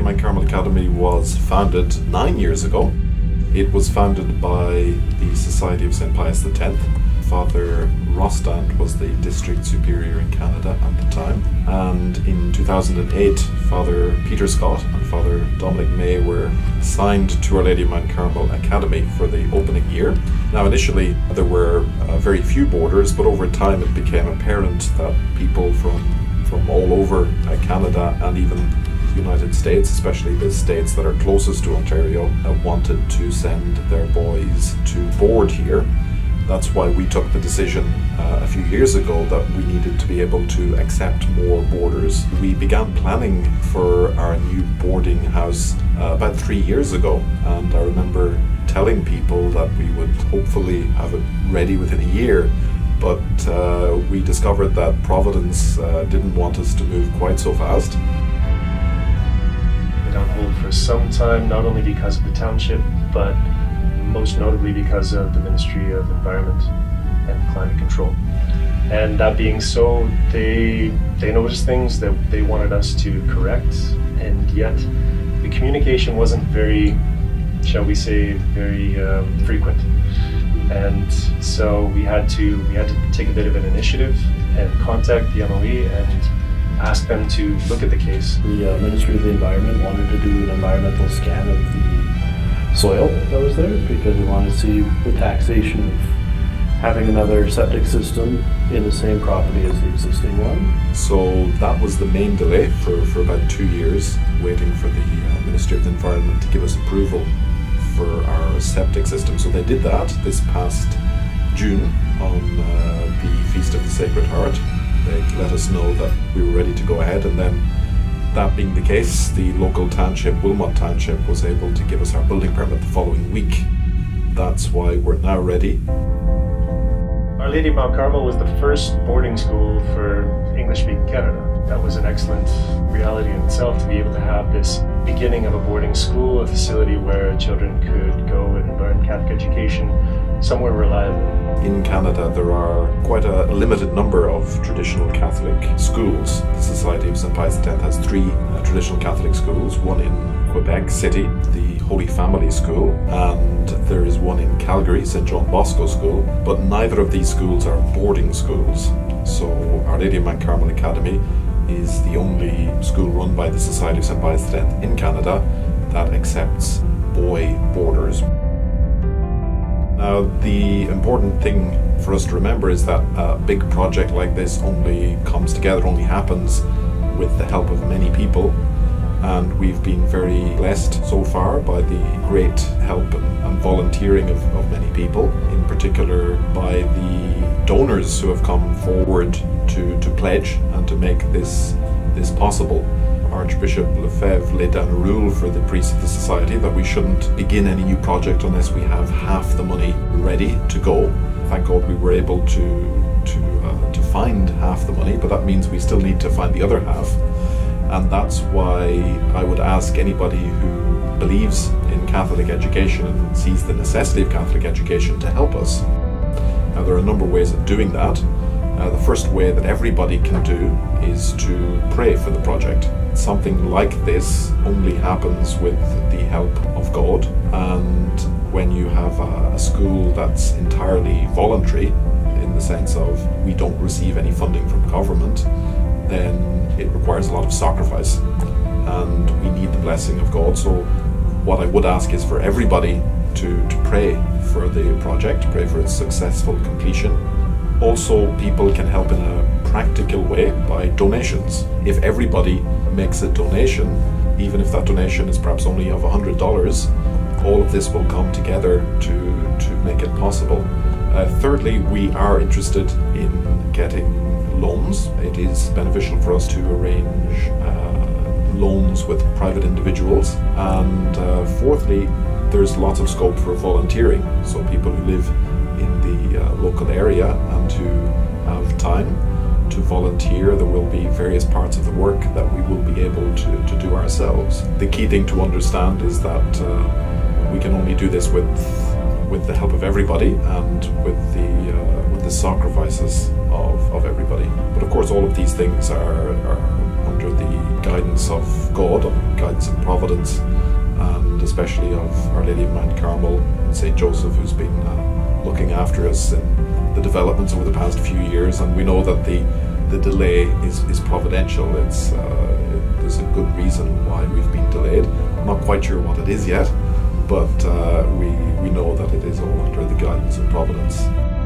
of Mount Carmel Academy was founded 9 years ago. It was founded by the Society of St. Pius X. Father Rostand was the district superior in Canada at the time, and in 2008 Father Peter Scott and Father Dominic May were assigned to Our Lady of Mount Carmel Academy for the opening year. Now initially there were very few boarders, but over time it became apparent that people from all over Canada and even the United States, especially the states that are closest to Ontario, wanted to send their boys to board here. That's why we took the decision a few years ago that we needed to be able to accept more boarders. We began planning for our new boarding house about 3 years ago, and I remember telling people that we would hopefully have it ready within a year, but we discovered that Providence didn't want us to move quite so fast. Been on hold for some time, not only because of the township, but most notably because of the Ministry of Environment and Climate Control. And that being so, they noticed things that they wanted us to correct, and yet the communication wasn't very, shall we say, very frequent. And so we had to take a bit of an initiative and contact the MOE and ask them to look at the case. The Ministry of the Environment wanted to do an environmental scan of the soil that was there, because we wanted to see the taxation of having another septic system in the same property as the existing one. So that was the main delay for about 2 years, waiting for the Ministry of the Environment to give us approval for our septic system. So they did that this past June on the Feast of the Sacred Heart. They let us know that we were ready to go ahead, and then that being the case, the local township, Wilmot Township, was able to give us our building permit the following week. That's why we're now ready. Our Lady of Mount Carmel was the first boarding school for English-speaking Canada. That was an excellent reality in itself, to be able to have this beginning of a boarding school, a facility where children could go and learn Catholic education somewhere reliable. In Canada, there are quite a limited number of traditional Catholic schools. The Society of St. Pius X has three traditional Catholic schools, one in Quebec City, the Holy Family School, and there is one in Calgary, St. John Bosco School, but neither of these schools are boarding schools. So Our Lady of Mount Carmel Academy is the only school run by the Society of St. Pius X in Canada that accepts boy boarders. Now, the important thing for us to remember is that a big project like this only comes together, only happens with the help of many people. And we've been very blessed so far by the great help and volunteering of many people, in particular by the donors who have come forward to pledge and to make this possible. Archbishop Lefebvre laid down a rule for the priests of the society that we shouldn't begin any new project unless we have half the money ready to go. Thank God we were able to find half the money, but that means we still need to find the other half. And that's why I would ask anybody who believes in Catholic education and sees the necessity of Catholic education to help us. Now, there are a number of ways of doing that. The first way that everybody can do is to pray for the project. Something like this only happens with the help of God, and when you have a school that's entirely voluntary, in the sense of we don't receive any funding from government, then it requires a lot of sacrifice, and we need the blessing of God. So what I would ask is for everybody to pray for the project, pray for its successful completion. Also, people can help in a practical way by donations. If everybody makes a donation, even if that donation is perhaps only of $100, all of this will come together to make it possible. Thirdly, we are interested in getting loans. It is beneficial for us to arrange loans with private individuals. And fourthly, there's lots of scope for volunteering. So people who live in the local area and who have time to volunteer, there will be various parts of the work that we will be able to do ourselves. The key thing to understand is that we can only do this with the help of everybody and with the sacrifices of everybody. But of course all of these things are under the guidance of God, of guidance and providence, and especially of Our Lady of Mount Carmel and Saint Joseph, who's been looking after us in the developments over the past few years. And we know that the delay is providential. It's there's a good reason why we've been delayed. I'm not quite sure what it is yet, but we know that it is all under the guidance of providence.